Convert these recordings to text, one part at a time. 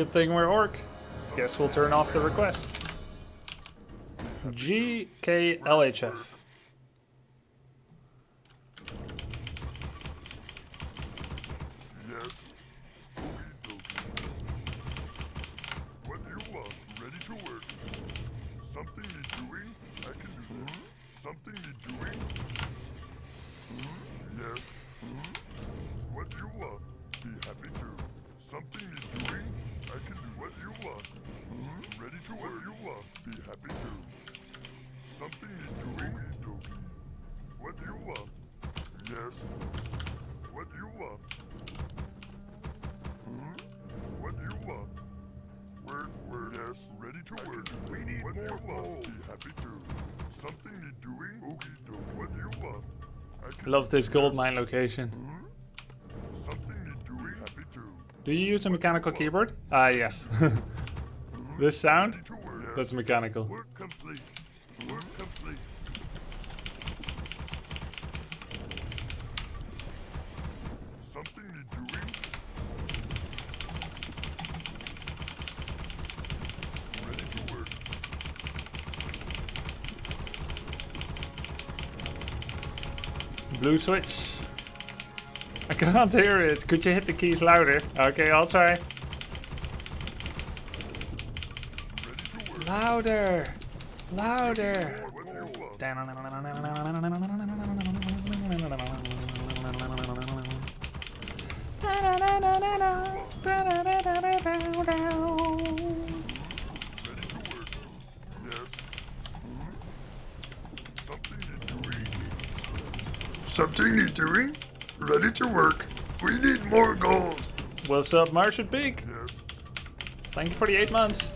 Good thing we're orc. Guess we'll turn off the request. GKLHF. Love this gold mine location. Do you use a mechanical keyboard? Ah, yes. This sound? That's mechanical. Work complete. Something to do. Ready to work. Blue switch. I can't hear it. Could you hit the keys louder? Okay, I'll try. Louder! Louder! Something need doing? Ready to work. We need more gold. What's up, Marshall Peak? Yes. Thank you for the 8 months.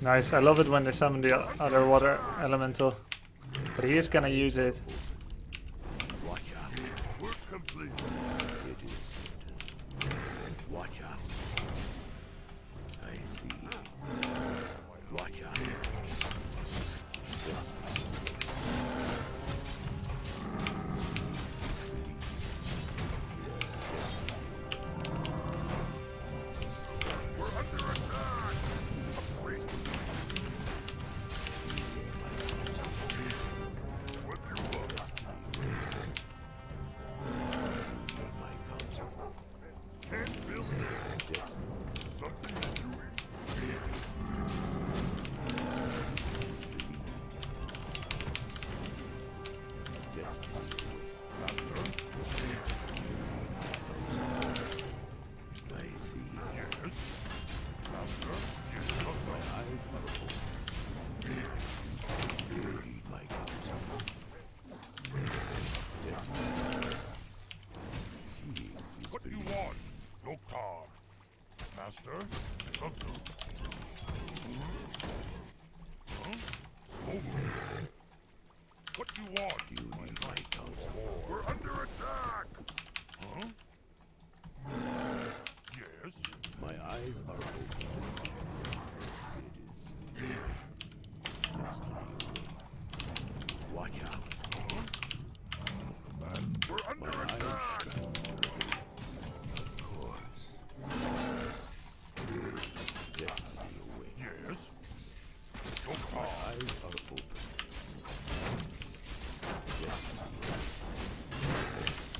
Nice, I love it when they summon the other water elemental, but he is gonna use it. Noctar. Master, Alexo. Huh? What do you want? You need my help. We're under attack! Huh? Yes? My eyes are open. It is... Watch out. Huh? We're under attack! Of course. Definitely awake. Yes? My eyes are open.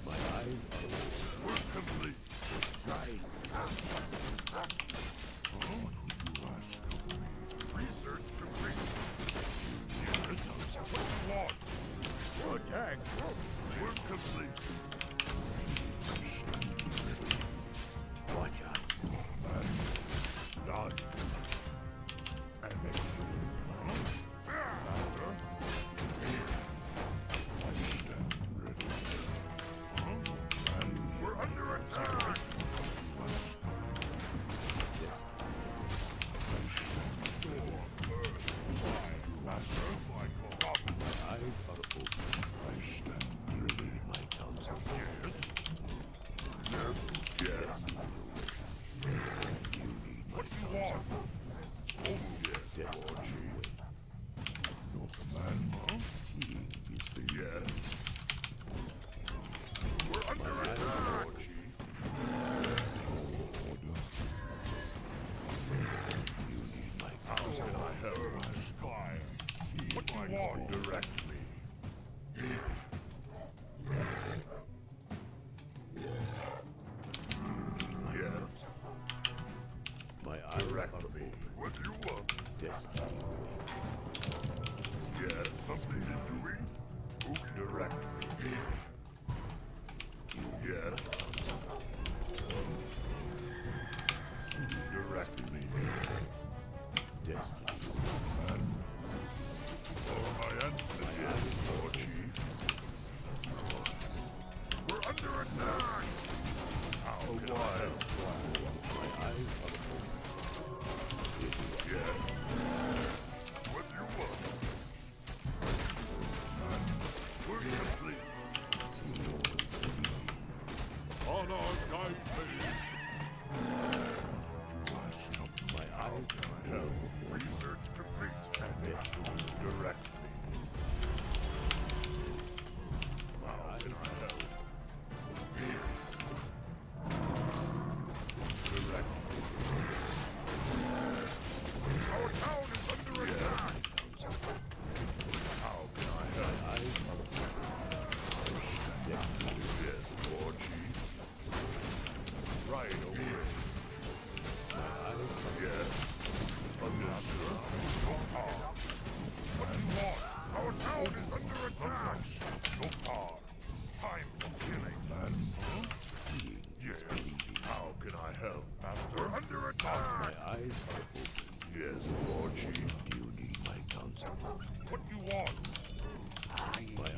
My eyes are open. We're complete. Let's try. What would you ask? Research complete. Yes? What do you want? Attack. We're complete. Watch out. Dodge. And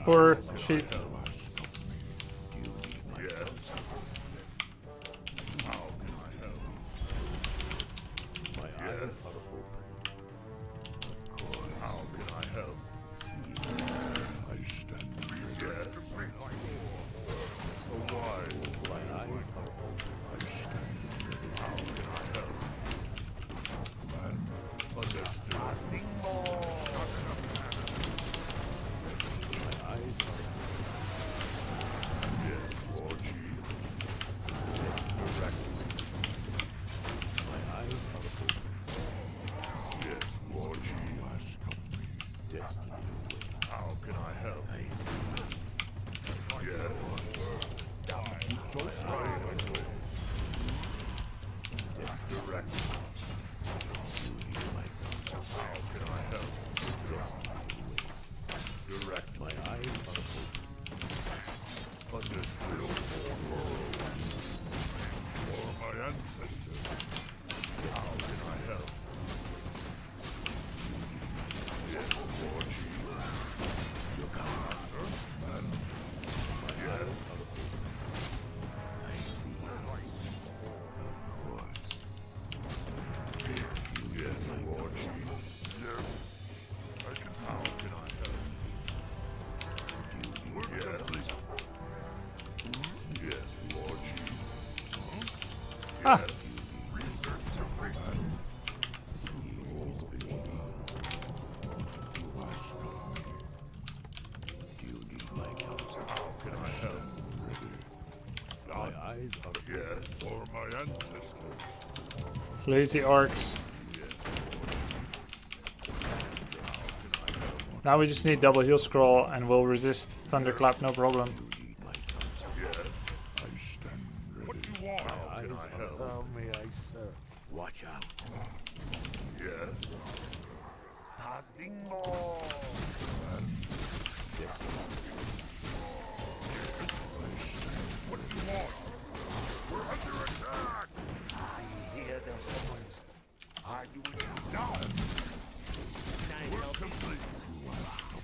Or sheep. Ah. Lazy arcs. Now we just need double heal scroll and we'll resist thunderclap, no problem. Watch out. What do you want? We're under attack. I hear their swords. Are you now? We're complete.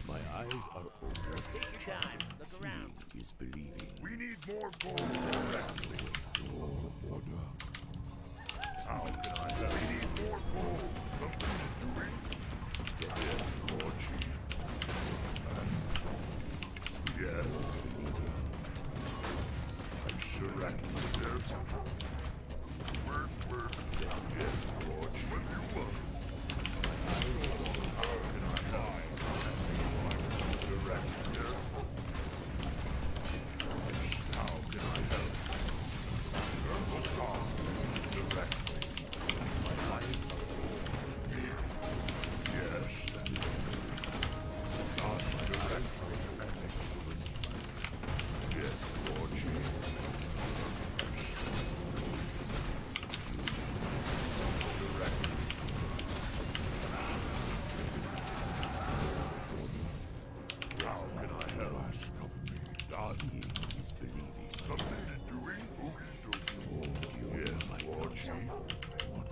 My eyes are open. Take your time. Look around. Is believing. We need more gold. Order. How can I help? We need more gold. Something to drink. Yes, Lord Chief. Yes. I'm sure I can deserve something. Work. Yes, Lord Chief. When you look. How can I die? How can I help?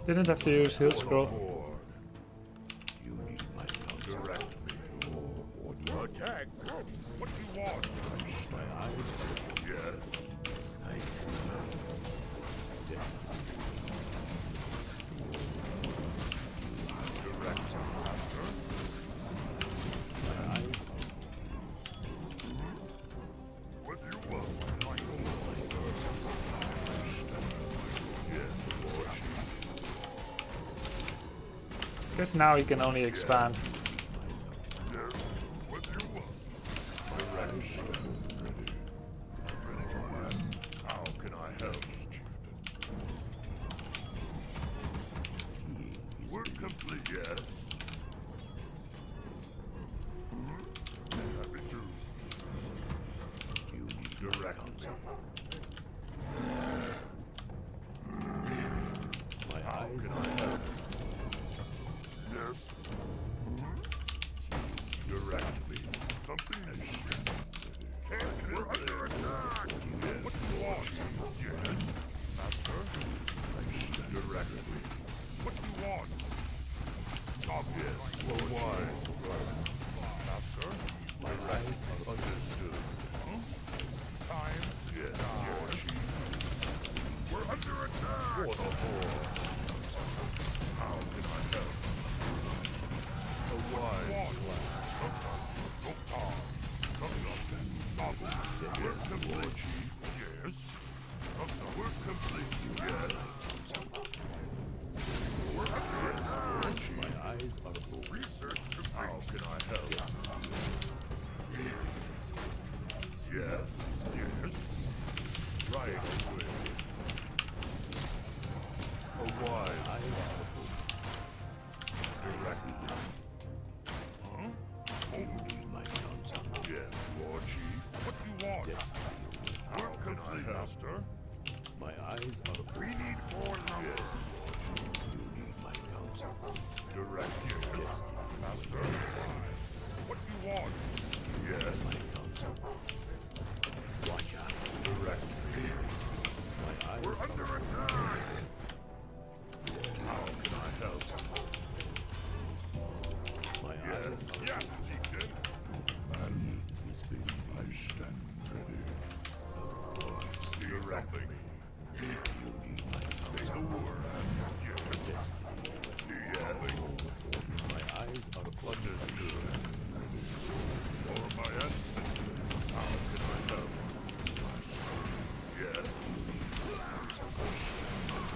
Didn't have to use heal scroll. You need my direct me. Your tag. What do you want? My eyes. Yes. I see. Direct master. My eyes. What do you want? My own. Yes, Lord Chief. Guess now he can only expand.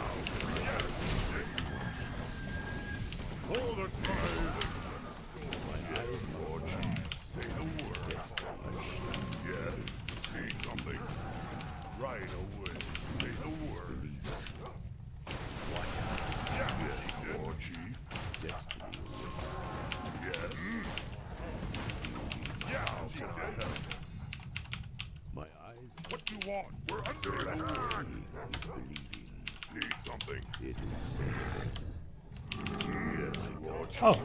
How Oh,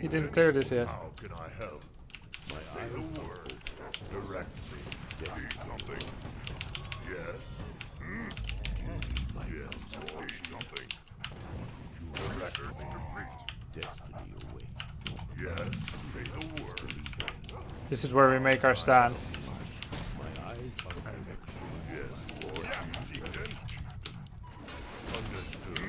he didn't clear this yet. How can I help? Say the word. Direct me. Need something? Yes. Yes. Need something? Direct me to meet. Destiny away. Yes. Say the word. This is where we make our stand. My eyes are Alexo. Yes, Lord. Yes, Chieftain. Understood.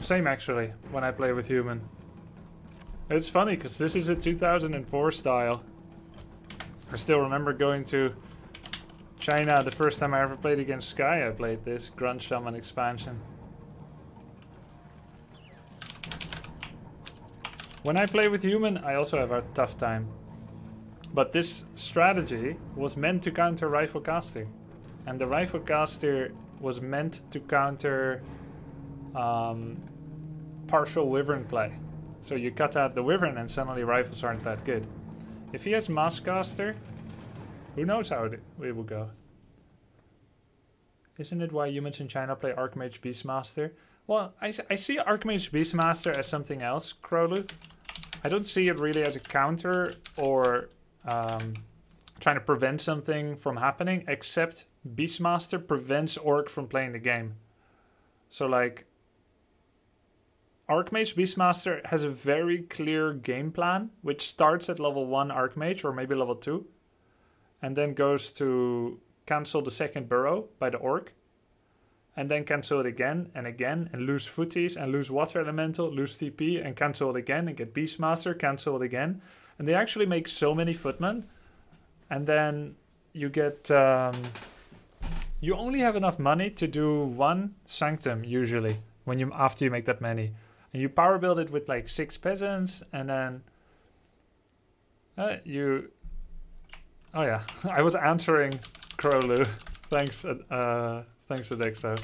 Same actually when I play with human. It's funny because this is a 2004 style. I still remember going to China the first time I ever played against Sky. I played this Grunge Shaman expansion. When I play with human, I also have a tough time. But this strategy was meant to counter Rifle Caster. And the Rifle Caster was meant to counter partial Wyvern play. So you cut out the Wyvern and suddenly rifles aren't that good. If he has Mass Caster, who knows how it will go. Isn't it why humans in China play Archmage Beastmaster? Well, I see Archmage Beastmaster as something else, Crowloot. I don't see it really as a counter or trying to prevent something from happening, except Beastmaster prevents Orc from playing the game. So like, Archmage Beastmaster has a very clear game plan, which starts at level 1 Archmage, or maybe level 2, and then goes to cancel the second burrow by the Orc, and then cancel it again, and lose footies, and lose Water Elemental, lose TP, and cancel it again, and get Beastmaster, cancel it again. And they actually make so many footmen, and then you get... you only have enough money to do one Sanctum, usually, when you after you make that many. And you power build it with like 6 peasants, and then... Oh yeah, I was answering Crowloot. Thanks, Alexo.